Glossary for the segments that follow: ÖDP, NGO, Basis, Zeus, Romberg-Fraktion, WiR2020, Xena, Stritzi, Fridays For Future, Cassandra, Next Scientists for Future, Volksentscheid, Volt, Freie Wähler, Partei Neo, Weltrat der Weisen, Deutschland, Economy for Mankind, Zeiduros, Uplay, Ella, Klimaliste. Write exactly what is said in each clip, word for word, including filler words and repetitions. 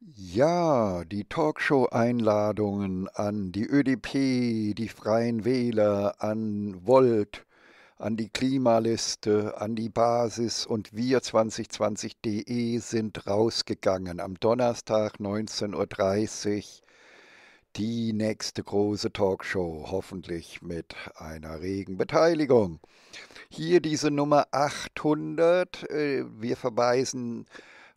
Ja, die Talkshow-Einladungen an die Ö D P, die Freien Wähler, an Volt, an die Klimaliste, an die Basis und wir zwanzig zwanzig punkt de sind rausgegangen. Am Donnerstag neunzehn Uhr dreißig die nächste große Talkshow, hoffentlich mit einer regen Beteiligung. Hier diese Nummer achthundert, wir verweisen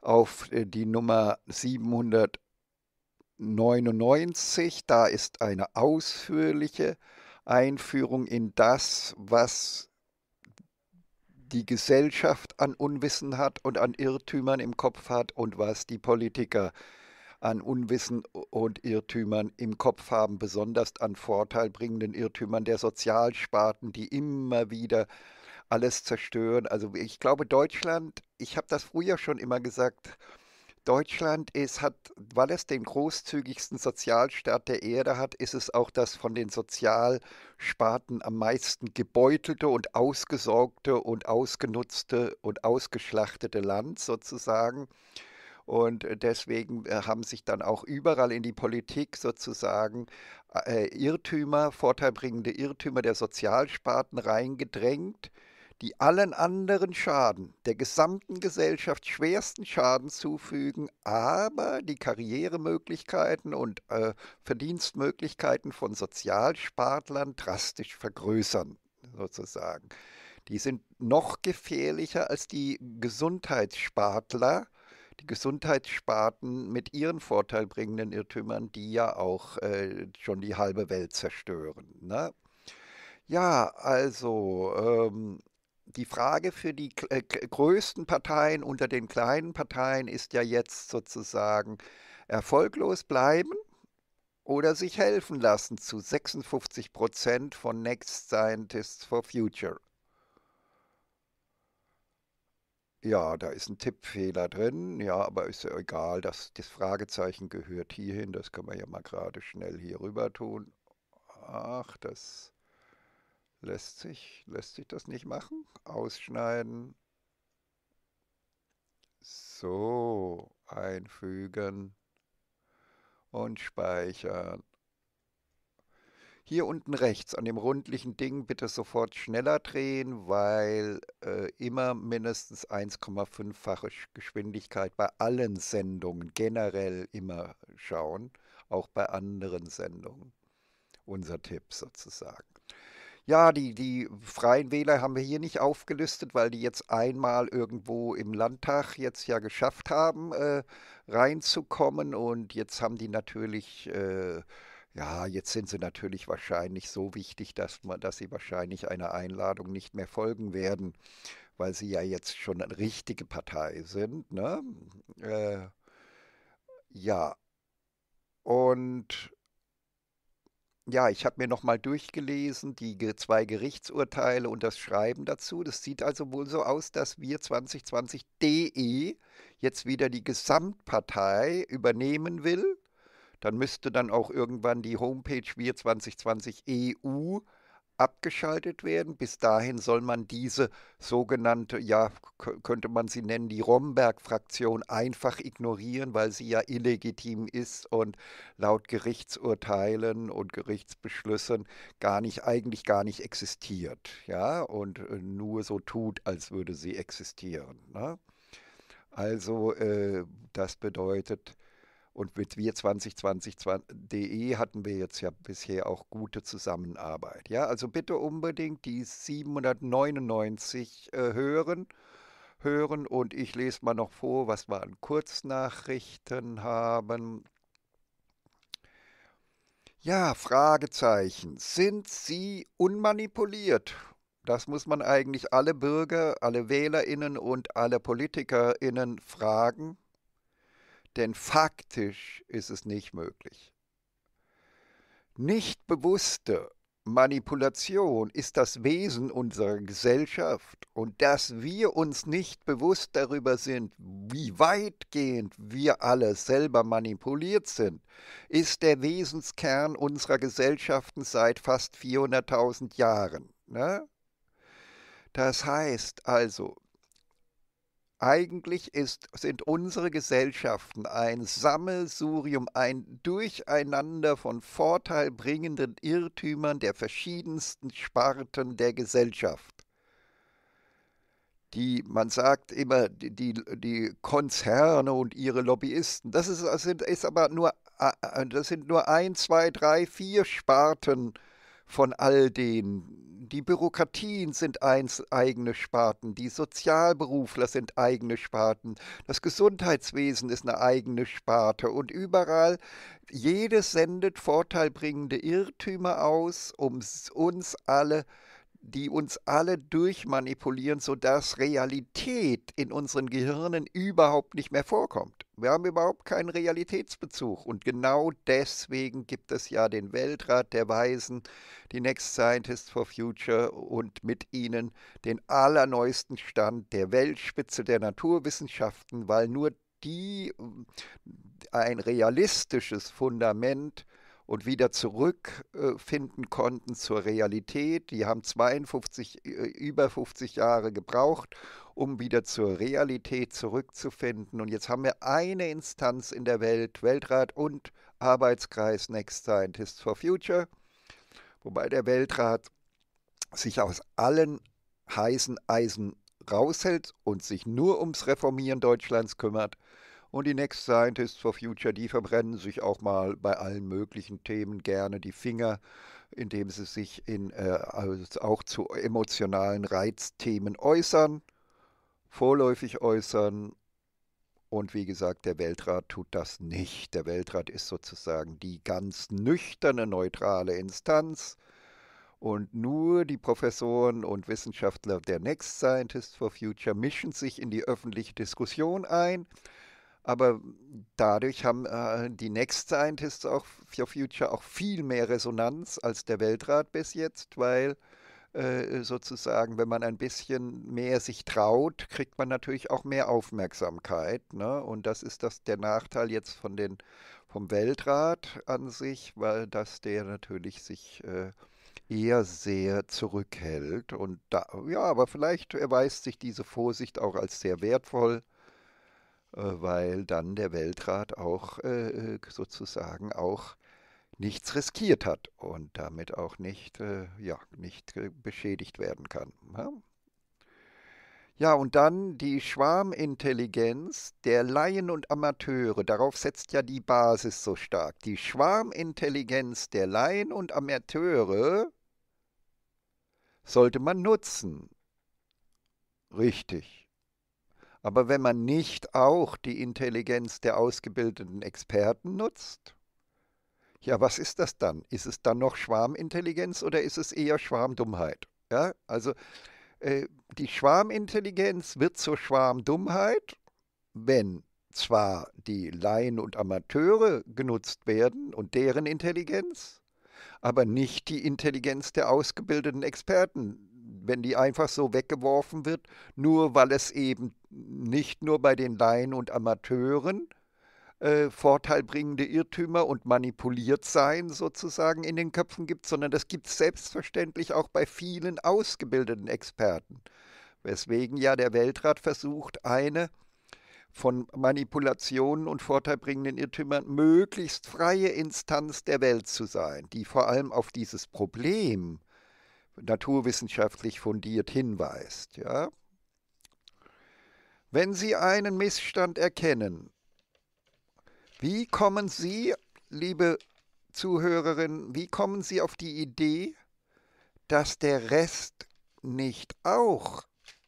auf die Nummer siebenhundertneunundneunzig. Da ist eine ausführliche Einführung in das, was die Gesellschaft an Unwissen hat und an Irrtümern im Kopf hat und was die Politiker an Unwissen und Irrtümern im Kopf haben, besonders an vorteilbringenden Irrtümern der Sozialsparten, die immer wieder alles zerstören. Also ich glaube, Deutschland, ich habe das früher schon immer gesagt, Deutschland ist, hat, weil es den großzügigsten Sozialstaat der Erde hat, ist es auch das von den Sozialsparten am meisten gebeutelte und ausgesorgte und ausgenutzte und ausgeschlachtete Land sozusagen. Und deswegen haben sich dann auch überall in die Politik sozusagen Irrtümer, vorteilbringende Irrtümer der Sozialsparten reingedrängt, die allen anderen Schaden, der gesamten Gesellschaft schwersten Schaden zufügen, aber die Karrieremöglichkeiten und äh, Verdienstmöglichkeiten von Sozialspartlern drastisch vergrößern, sozusagen. Die sind noch gefährlicher als die Gesundheitsspartler, die Gesundheitssparten mit ihren vorteilbringenden Irrtümern, die ja auch äh, schon die halbe Welt zerstören, ne? Ja, also ähm, die Frage für die äh, größten Parteien unter den kleinen Parteien ist ja jetzt sozusagen erfolglos bleiben oder sich helfen lassen zu sechsundfünfzig Prozent von Next Scientists for Future. Ja, da ist ein Tippfehler drin, ja, aber ist ja egal, das, das Fragezeichen gehört hierhin, das können wir ja mal gerade schnell hier rüber tun. Ach, das lässt sich, lässt sich das nicht machen? Ausschneiden. So, einfügen und speichern. Hier unten rechts an dem rundlichen Ding bitte sofort schneller drehen, weil äh, immer mindestens eins Komma fünffache Geschwindigkeit bei allen Sendungen generell immer schauen, auch bei anderen Sendungen. Unser Tipp sozusagen. Ja, die, die Freien Wähler haben wir hier nicht aufgelistet, weil die jetzt einmal irgendwo im Landtag jetzt ja geschafft haben, äh, reinzukommen. Und jetzt haben die natürlich... Äh, Ja, jetzt sind sie natürlich wahrscheinlich so wichtig, dass man, dass sie wahrscheinlich einer Einladung nicht mehr folgen werden, weil sie ja jetzt schon eine richtige Partei sind, ne? Äh, ja, und ja, ich habe mir nochmal durchgelesen, die zwei Gerichtsurteile und das Schreiben dazu. Das sieht also wohl so aus, dass wir zwanzig zwanzig punkt de jetzt wieder die Gesamtpartei übernehmen will. Dann müsste dann auch irgendwann die Homepage wir zwanzig zwanzig punkt e u abgeschaltet werden. Bis dahin soll man diese sogenannte, ja, könnte man sie nennen, die Romberg-Fraktion einfach ignorieren, weil sie ja illegitim ist und laut Gerichtsurteilen und Gerichtsbeschlüssen gar nicht, eigentlich gar nicht existiert. Ja, und nur so tut, als würde sie existieren, ne? Also äh, das bedeutet... Und mit wir zwanzig zwanzig punkt de hatten wir jetzt ja bisher auch gute Zusammenarbeit. Ja, also bitte unbedingt die siebenhundertneunundneunzig äh, hören, hören. Und ich lese mal noch vor, was wir an Kurznachrichten haben. Ja, Fragezeichen. Sind Sie unmanipuliert? Das muss man eigentlich alle Bürger, alle WählerInnen und alle PolitikerInnen fragen. Denn faktisch ist es nicht möglich. Nicht bewusste Manipulation ist das Wesen unserer Gesellschaft und dass wir uns nicht bewusst darüber sind, wie weitgehend wir alle selber manipuliert sind, ist der Wesenskern unserer Gesellschaften seit fast vierhunderttausend Jahren, ne? Das heißt also, Eigentlich ist, sind unsere Gesellschaften ein Sammelsurium, ein Durcheinander von vorteilbringenden Irrtümern der verschiedensten Sparten der Gesellschaft. Die, man sagt immer, die, die, die Konzerne und ihre Lobbyisten, das ist, das sind, ist aber nur, das sind nur ein, zwei, drei, vier Sparten von all denen. Die Bürokratien sind eins eigene Sparten, die Sozialberufler sind eigene Sparten, das Gesundheitswesen ist eine eigene Sparte und überall, jedes sendet vorteilbringende Irrtümer aus, um uns alle, die uns alle durchmanipulieren, sodass Realität in unseren Gehirnen überhaupt nicht mehr vorkommt. Wir haben überhaupt keinen Realitätsbezug und genau deswegen gibt es ja den Weltrat der Weisen, die Next Scientists for Future und mit ihnen den allerneuesten Stand der Weltspitze der Naturwissenschaften, weil nur die ein realistisches Fundament und wieder zurückfinden konnten zur Realität. Die haben zweiundfünfzig, über fünfzig Jahre gebraucht, um wieder zur Realität zurückzufinden. Und jetzt haben wir eine Instanz in der Welt, Weltrat und Arbeitskreis Next Scientists for Future, wobei der Weltrat sich aus allen heißen Eisen raushält und sich nur ums Reformieren Deutschlands kümmert. Und die Next Scientists for Future, die verbrennen sich auch mal bei allen möglichen Themen gerne die Finger, indem sie sich in, äh, also auch zu emotionalen Reizthemen äußern, vorläufig äußern. Und wie gesagt, der Weltrat tut das nicht. Der Weltrat ist sozusagen die ganz nüchterne, neutrale Instanz. Und nur die Professoren und Wissenschaftler der Next Scientists for Future mischen sich in die öffentliche Diskussion ein. Aber dadurch haben äh, die Next Scientists auch for Future auch viel mehr Resonanz als der Weltrat bis jetzt, weil äh, sozusagen, wenn man ein bisschen mehr sich traut, kriegt man natürlich auch mehr Aufmerksamkeit, ne? Und das ist das, der Nachteil jetzt von den, vom Weltrat an sich, weil das der natürlich sich äh, eher sehr zurückhält. Und da, ja, aber vielleicht erweist sich diese Vorsicht auch als sehr wertvoll, weil dann der Weltrat auch äh, sozusagen auch nichts riskiert hat und damit auch nicht, äh, ja, nicht äh, beschädigt werden kann. Ja? Ja, und dann die Schwarmintelligenz der Laien und Amateure. Darauf setzt ja die Basis so stark. Die Schwarmintelligenz der Laien und Amateure sollte man nutzen. Richtig. Aber wenn man nicht auch die Intelligenz der ausgebildeten Experten nutzt, ja, was ist das dann? Ist es dann noch Schwarmintelligenz oder ist es eher Schwarmdummheit? Ja, also äh, die Schwarmintelligenz wird zur Schwarmdummheit, wenn zwar die Laien und Amateure genutzt werden und deren Intelligenz, aber nicht die Intelligenz der ausgebildeten Experten, wenn die einfach so weggeworfen wird, nur weil es eben nicht nur bei den Laien und Amateuren äh, vorteilbringende Irrtümer und manipuliert sein sozusagen in den Köpfen gibt, sondern das gibt es selbstverständlich auch bei vielen ausgebildeten Experten, weswegen ja der Weltrat versucht, eine von Manipulationen und vorteilbringenden Irrtümern möglichst freie Instanz der Welt zu sein, die vor allem auf dieses Problem naturwissenschaftlich fundiert hinweist. Ja? Wenn Sie einen Missstand erkennen, wie kommen Sie, liebe Zuhörerinnen, wie kommen Sie auf die Idee, dass der Rest nicht auch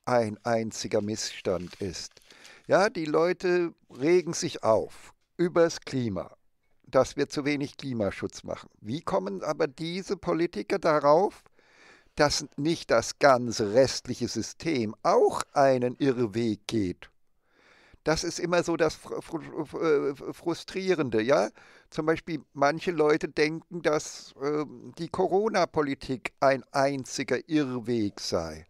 ein einziger Missstand ist? Ja, die Leute regen sich auf über das Klima, dass wir zu wenig Klimaschutz machen. Wie kommen aber diese Politiker darauf, dass nicht das ganze restliche System auch einen Irrweg geht? Das ist immer so das Frustrierende, ja? Zum Beispiel manche Leute denken, dass äh, die Corona-Politik ein einziger Irrweg sei.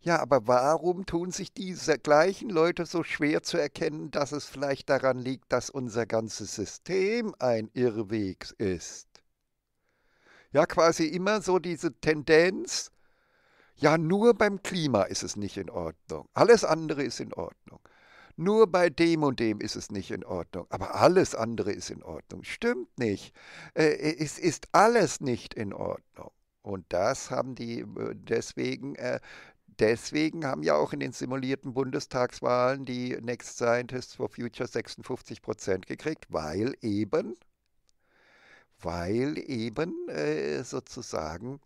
Ja, aber warum tun sich diese gleichen Leute so schwer zu erkennen, dass es vielleicht daran liegt, dass unser ganzes System ein Irrweg ist? Ja, quasi immer so diese Tendenz, ja, nur beim Klima ist es nicht in Ordnung. Alles andere ist in Ordnung. Nur bei dem und dem ist es nicht in Ordnung. Aber alles andere ist in Ordnung. Stimmt nicht. Es ist alles nicht in Ordnung. Und das haben die deswegen... Deswegen haben ja auch in den simulierten Bundestagswahlen die Next Scientists for Future sechsundfünfzig Prozent gekriegt, weil eben, weil eben äh, sozusagen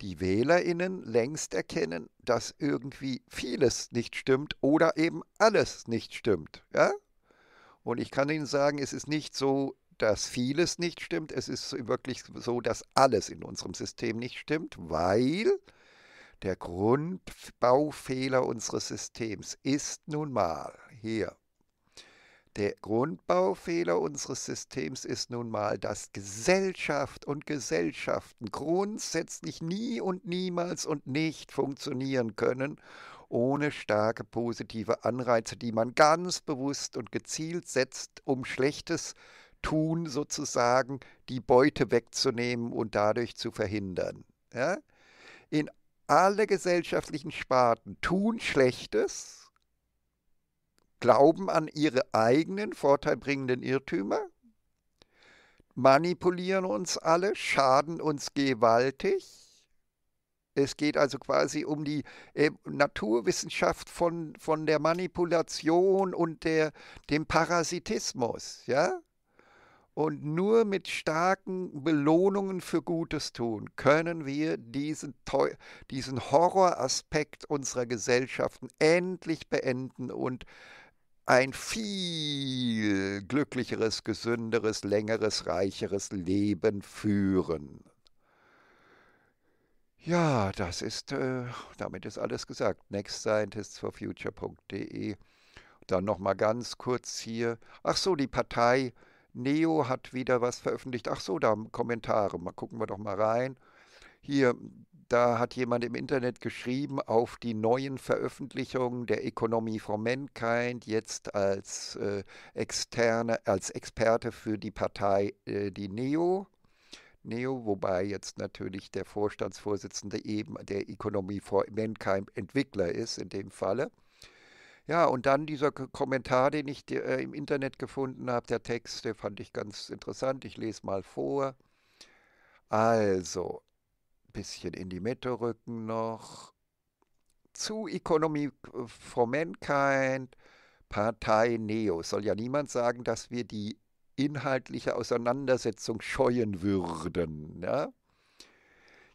die WählerInnen längst erkennen, dass irgendwie vieles nicht stimmt oder eben alles nicht stimmt. Ja? Und ich kann Ihnen sagen, es ist nicht so, dass vieles nicht stimmt, es ist wirklich so, dass alles in unserem System nicht stimmt, weil... Der Grundbaufehler unseres Systems ist nun mal hier. Der Grundbaufehler unseres Systems ist nun mal, dass Gesellschaft und Gesellschaften grundsätzlich nie und niemals und nicht funktionieren können, ohne starke positive Anreize, die man ganz bewusst und gezielt setzt, um schlechtes Tun sozusagen die Beute wegzunehmen und dadurch zu verhindern. Ja? In Alle gesellschaftlichen Sparten tun Schlechtes, glauben an ihre eigenen vorteilbringenden Irrtümer, manipulieren uns alle, schaden uns gewaltig. Es geht also quasi um die äh, Naturwissenschaft von, von der Manipulation und der, dem Parasitismus, ja? Und nur mit starken Belohnungen für Gutes tun können wir diesen, diesen Horroraspekt unserer Gesellschaften endlich beenden und ein viel glücklicheres, gesünderes, längeres, reicheres Leben führen. Ja, das ist, äh, damit ist alles gesagt. next scientists for future punkt de. Dann nochmal ganz kurz hier. Ach so, die Partei Neo hat wieder was veröffentlicht. Ach so, da Kommentare. Mal gucken wir doch mal rein. Hier, da hat jemand im Internet geschrieben, auf die neuen Veröffentlichungen der Economy for Mankind, jetzt als äh, externe, als Experte für die Partei, äh, die Neo. Neo, wobei jetzt natürlich der Vorstandsvorsitzende eben der Economy for Mankind Entwickler ist, in dem Falle. Ja, und dann dieser Kommentar, den ich äh, im Internet gefunden habe, der Text, der fand ich ganz interessant. Ich lese mal vor. Also, ein bisschen in die Mitte rücken noch. Zu Economy for Mankind, Partei Neo. Es soll ja niemand sagen, dass wir die inhaltliche Auseinandersetzung scheuen würden. Ne?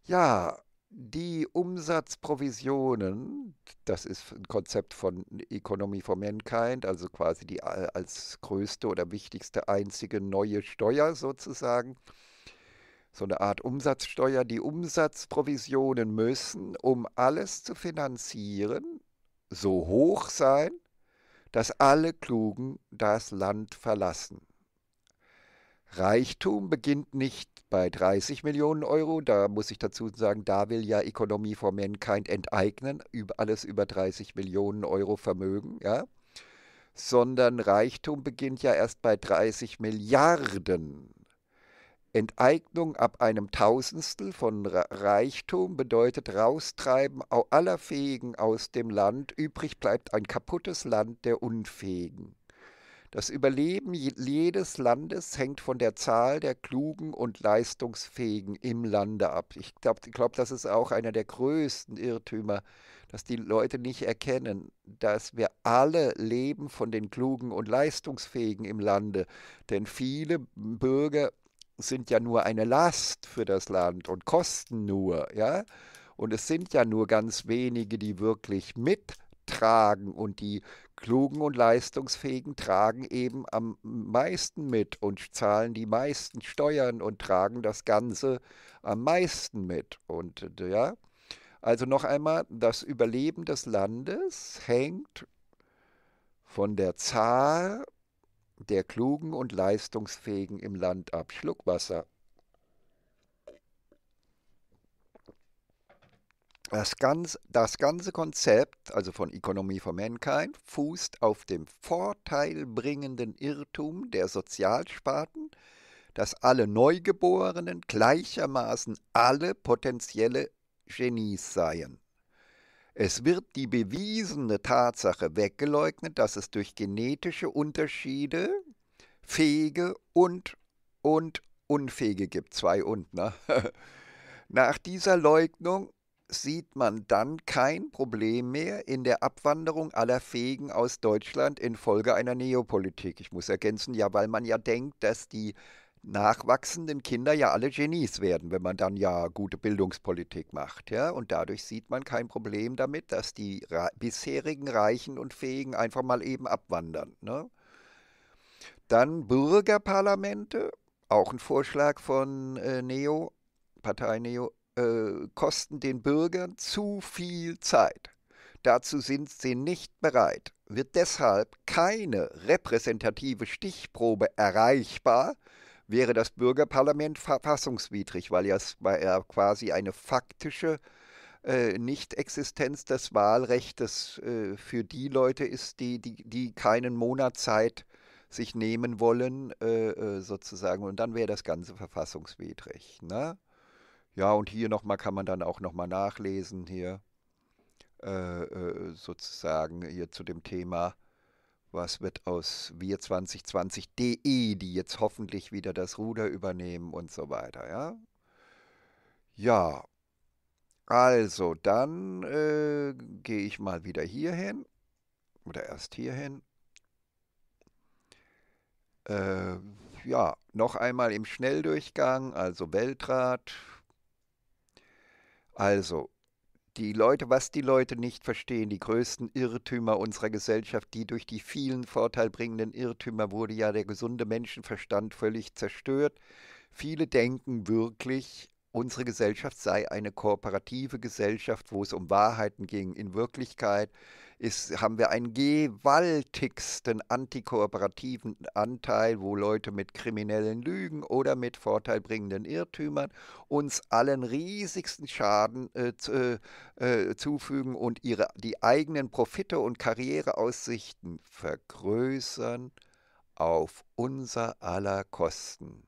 Ja, die Umsatzprovisionen, das ist ein Konzept von Economy for Mankind, also quasi die als größte oder wichtigste einzige neue Steuer sozusagen, so eine Art Umsatzsteuer, die Umsatzprovisionen müssen, um alles zu finanzieren, so hoch sein, dass alle Klugen das Land verlassen. Reichtum beginnt nicht bei dreißig Millionen Euro, da muss ich dazu sagen, da will ja Economy for Mankind enteignen, alles über dreißig Millionen Euro Vermögen, ja? Sondern Reichtum beginnt ja erst bei dreißig Milliarden. Enteignung ab einem Tausendstel von Reichtum bedeutet Raustreiben aller Fähigen aus dem Land, übrig bleibt ein kaputtes Land der Unfähigen. Das Überleben jedes Landes hängt von der Zahl der Klugen und Leistungsfähigen im Lande ab. Ich glaube, ich glaub, das ist auch einer der größten Irrtümer, dass die Leute nicht erkennen, dass wir alle leben von den Klugen und Leistungsfähigen im Lande. Denn viele Bürger sind ja nur eine Last für das Land und kosten nur. Ja? Und es sind ja nur ganz wenige, die wirklich mittragen und die Klugen und Leistungsfähigen tragen eben am meisten mit und zahlen die meisten Steuern und tragen das Ganze am meisten mit. Und ja, also noch einmal, das Überleben des Landes hängt von der Zahl der Klugen und Leistungsfähigen im Land ab. Schluck Wasser. Das ganze, das ganze Konzept, also von Economy for Mankind, fußt auf dem vorteilbringenden Irrtum der Sozialsparten, dass alle Neugeborenen gleichermaßen alle potenzielle Genies seien. Es wird die bewiesene Tatsache weggeleugnet, dass es durch genetische Unterschiede fähige und, und unfähige gibt. Zwei und, ne? Nach dieser Leugnung sieht man dann kein Problem mehr in der Abwanderung aller Fähigen aus Deutschland infolge einer Neopolitik. Ich muss ergänzen, ja, weil man ja denkt, dass die nachwachsenden Kinder ja alle Genies werden, wenn man dann ja gute Bildungspolitik macht. Ja? Und dadurch sieht man kein Problem damit, dass die Re- bisherigen Reichen und Fähigen einfach mal eben abwandern. Ne? Dann Bürgerparlamente, auch ein Vorschlag von äh, Neo, Partei Neo, äh, kosten den Bürgern zu viel Zeit. Dazu sind sie nicht bereit. Wird deshalb keine repräsentative Stichprobe erreichbar, wäre das Bürgerparlament verfassungswidrig, weil ja quasi eine faktische äh, Nicht-Existenz des Wahlrechts äh, für die Leute ist, die, die, die keinen Monat Zeit sich nehmen wollen, äh, sozusagen. Und dann wäre das Ganze verfassungswidrig. Ne? Ja, und hier nochmal kann man dann auch nochmal nachlesen, hier äh, sozusagen hier zu dem Thema. Was wird aus wir zwanzig zwanzig punkt de, die jetzt hoffentlich wieder das Ruder übernehmen und so weiter, ja? Ja, also dann äh, gehe ich mal wieder hierhin oder erst hierhin. Äh, ja, noch einmal im Schnelldurchgang, also Weltrat. Also Die Leute, was die Leute nicht verstehen, die größten Irrtümer unserer Gesellschaft, die durch die vielen vorteilbringenden Irrtümer wurde ja der gesunde Menschenverstand völlig zerstört. Viele denken wirklich, unsere Gesellschaft sei eine kooperative Gesellschaft, wo es um Wahrheiten ging. In Wirklichkeit ist, haben wir einen gewaltigsten antikooperativen Anteil, wo Leute mit kriminellen Lügen oder mit vorteilbringenden Irrtümern uns allen riesigsten Schaden äh, zu, äh, zufügen und ihre, die eigenen Profite und Karriereaussichten vergrößern auf unser aller Kosten.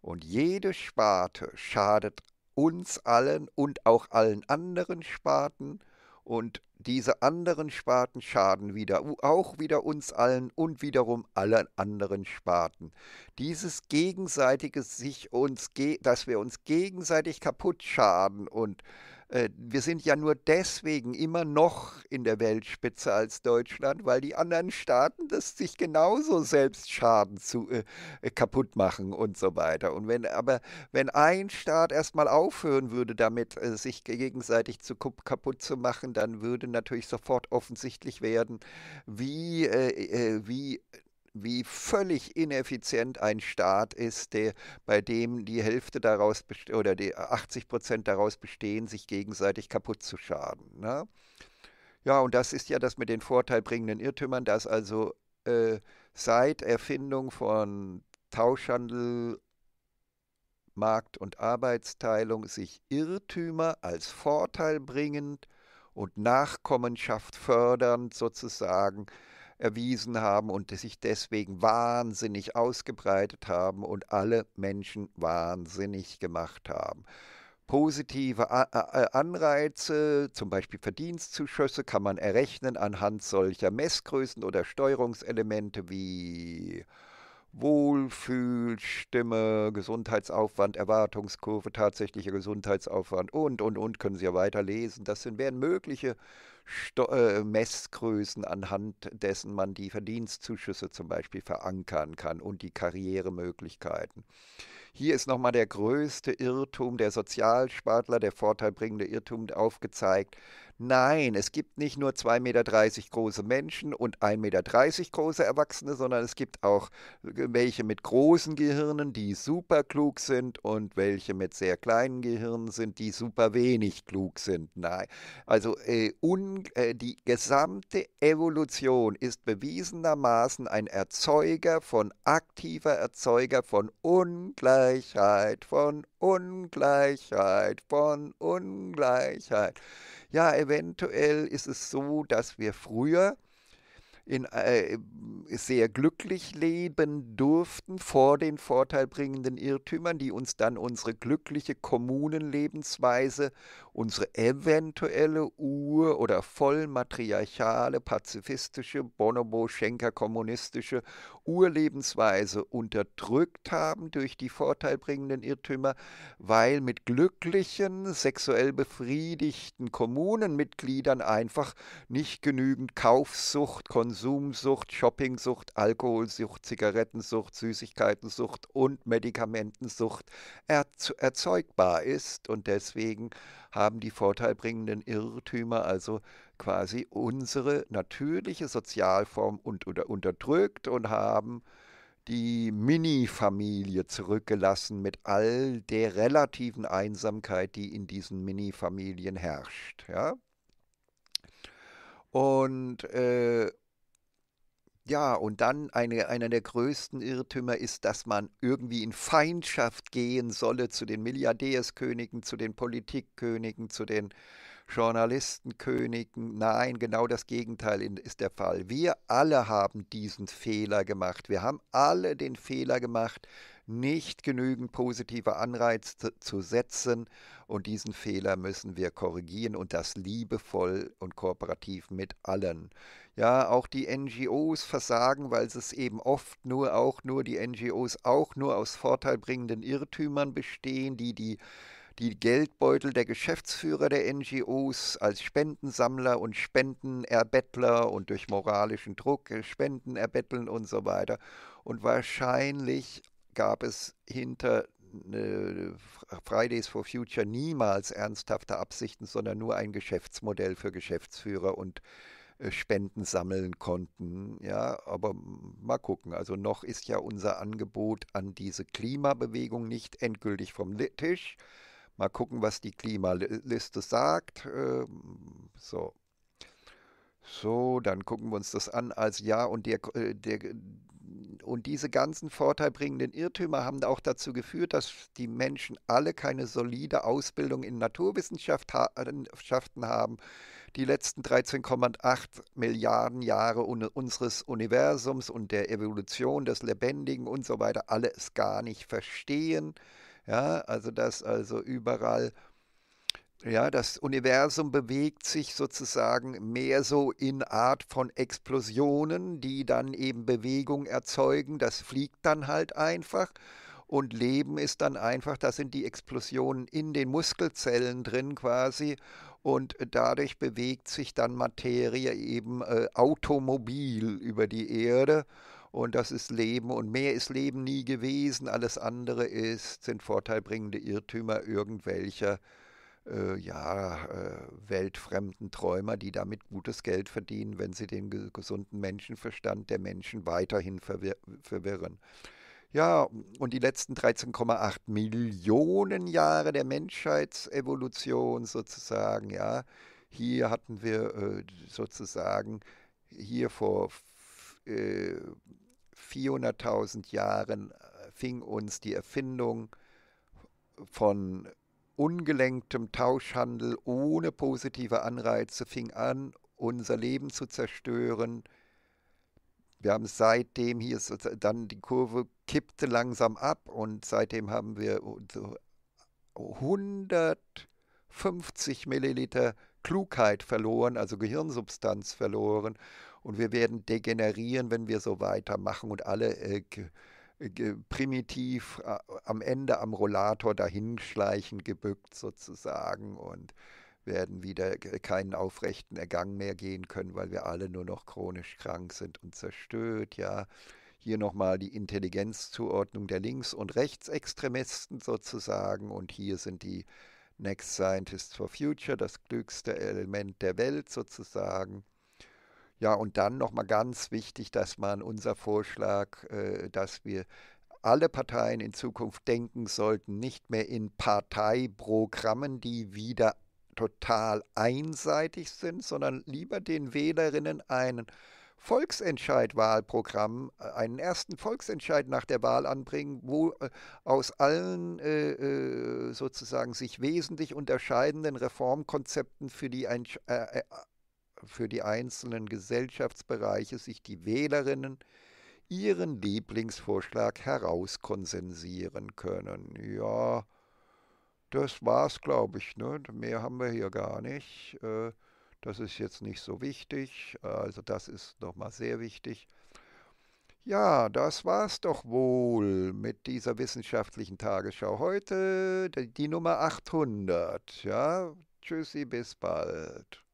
Und jede Sparte schadet uns allen und auch allen anderen Sparten. Und diese anderen Sparten schaden wieder, auch wieder uns allen und wiederum allen anderen Sparten. Dieses gegenseitige sich uns, dass wir uns gegenseitig kaputt schaden und äh, wir sind ja nur deswegen immer noch in der Weltspitze als Deutschland, weil die anderen Staaten das sich genauso selbst schaden zu äh, kaputt machen und so weiter. Und wenn aber wenn ein Staat erstmal aufhören würde, damit äh, sich gegenseitig zu kaputt zu machen, dann würde natürlich sofort offensichtlich werden, wie, äh, wie, wie völlig ineffizient ein Staat ist, der, bei dem die Hälfte daraus oder die achtzig Prozent daraus bestehen, sich gegenseitig kaputt zu schaden. Ne? Ja, und das ist ja das mit den vorteilbringenden Irrtümern, dass also äh, seit Erfindung von Tauschhandel, Markt- und Arbeitsteilung sich Irrtümer als vorteilbringend und Nachkommenschaft fördernd sozusagen erwiesen haben und sich deswegen wahnsinnig ausgebreitet haben und alle Menschen wahnsinnig gemacht haben. Positive Anreize, zum Beispiel Verdienstzuschüsse, kann man errechnen anhand solcher Messgrößen oder Steuerungselemente wie Wohlfühl, Stimme, Gesundheitsaufwand, Erwartungskurve, tatsächlicher Gesundheitsaufwand und, und, und, können Sie ja weiterlesen. Das sind, wären mögliche Sto äh, Messgrößen, anhand dessen man die Verdienstzuschüsse zum Beispiel verankern kann und die Karrieremöglichkeiten. Hier ist nochmal der größte Irrtum der Sozialspartler, der vorteilbringende Irrtum, aufgezeigt. Nein, es gibt nicht nur zwei Meter dreißig große Menschen und ein Meter dreißig große Erwachsene, sondern es gibt auch welche mit großen Gehirnen, die super klug sind und welche mit sehr kleinen Gehirnen sind, die super wenig klug sind. Nein, also äh, un, äh, die gesamte Evolution ist bewiesenermaßen ein Erzeuger von aktiver Erzeuger von Ungleichheit, von Ungleichheit, von Ungleichheit. Ja, eventuell ist es so, dass wir früher in, äh, sehr glücklich leben durften vor den vorteilbringenden Irrtümern, die uns dann unsere glückliche Kommunenlebensweise, unsere eventuelle ur- oder vollmatriarchale, pazifistische, Bonobo-Schenker-kommunistische Urlebensweise unterdrückt haben durch die vorteilbringenden Irrtümer, weil mit glücklichen, sexuell befriedigten Kommunenmitgliedern einfach nicht genügend Kaufsucht, Konsumsucht, Shoppingsucht, Alkoholsucht, Zigarettensucht, Süßigkeitensucht und Medikamentensucht erzeugbar ist. Und deswegen haben die vorteilbringenden Irrtümer also quasi unsere natürliche Sozialform und, oder unterdrückt und haben die Mini-Familie zurückgelassen mit all der relativen Einsamkeit, die in diesen Mini-Familien herrscht. Ja? Und äh, ja, und dann eine, einer der größten Irrtümer ist, dass man irgendwie in Feindschaft gehen solle zu den Milliardärskönigen, zu den Politikkönigen, zu den Journalistenkönigen. Nein, genau das Gegenteil ist der Fall. Wir alle haben diesen Fehler gemacht. Wir haben alle den Fehler gemacht, nicht genügend positive Anreize zu setzen. Und diesen Fehler müssen wir korrigieren und das liebevoll und kooperativ mit allen. Ja, auch die N G Os versagen, weil es eben oft nur, auch nur die N G Os auch nur aus vorteilbringenden Irrtümern bestehen, die die die Geldbeutel der Geschäftsführer der N G Os als Spendensammler und Spendenerbettler und durch moralischen Druck Spenden erbetteln und so weiter. Und wahrscheinlich gab es hinter äh, Fridays for Future niemals ernsthafte Absichten, sondern nur ein Geschäftsmodell für Geschäftsführer und äh, Spenden sammeln konnten. Ja, aber mal gucken. Also noch ist ja unser Angebot an diese Klimabewegung nicht endgültig vom Tisch. Mal gucken, was die Klimaliste sagt. Ähm, so. so, dann gucken wir uns das an als ja. Und, der, der, und diese ganzen vorteilbringenden Irrtümer haben auch dazu geführt, dass die Menschen alle keine solide Ausbildung in Naturwissenschaften haben. Die letzten dreizehn Komma acht Milliarden Jahre unseres Universums und der Evolution des Lebendigen und so weiter alles gar nicht verstehen. Ja, also das also überall, ja, das Universum bewegt sich sozusagen mehr so in Art von Explosionen, die dann eben Bewegung erzeugen. Das fliegt dann halt einfach und Leben ist dann einfach, da sind die Explosionen in den Muskelzellen drin quasi. Und dadurch bewegt sich dann Materie eben äh, automobil über die Erde. Und das ist Leben und mehr ist Leben nie gewesen. Alles andere ist, sind vorteilbringende Irrtümer irgendwelcher äh, ja, äh, weltfremden Träumer, die damit gutes Geld verdienen, wenn sie den gesunden Menschenverstand der Menschen weiterhin verwir verwirren. Ja, und die letzten dreizehn Komma acht Millionen Jahre der Menschheitsevolution sozusagen, ja, hier hatten wir äh, sozusagen hier vor vierhunderttausend Jahren fing uns die Erfindung von ungelenktem Tauschhandel ohne positive Anreize fing an, unser Leben zu zerstören. Wir haben seitdem hier dann die Kurve kippte langsam ab und seitdem haben wir hundertfünfzig Milliliter Klugheit verloren, also Gehirnsubstanz verloren. Und wir werden degenerieren, wenn wir so weitermachen und alle äh, primitiv äh, am Ende am Rollator dahinschleichen, gebückt sozusagen und werden wieder keinen aufrechten Ergang mehr gehen können, weil wir alle nur noch chronisch krank sind und zerstört. Ja. Hier nochmal die Intelligenzzuordnung der Links- und Rechtsextremisten sozusagen und hier sind die Next Scientists for Future, das klügste Element der Welt sozusagen. Ja, und dann nochmal ganz wichtig, dass man unser Vorschlag, äh, dass wir alle Parteien in Zukunft denken sollten, nicht mehr in Parteiprogrammen, die wieder total einseitig sind, sondern lieber den Wählerinnen einen Volksentscheid-Wahlprogramm, einen ersten Volksentscheid nach der Wahl anbringen, wo aus allen äh, sozusagen sich wesentlich unterscheidenden Reformkonzepten für die Entsch- äh, für die einzelnen Gesellschaftsbereiche sich die Wählerinnen ihren Lieblingsvorschlag herauskonsensieren können. Ja, das war's, glaube ich. Ne? Mehr haben wir hier gar nicht. Das ist jetzt nicht so wichtig. Also das ist nochmal sehr wichtig. Ja, das war's doch wohl mit dieser wissenschaftlichen Tagesschau heute, die Nummer achthundert. Ja, tschüssi, bis bald.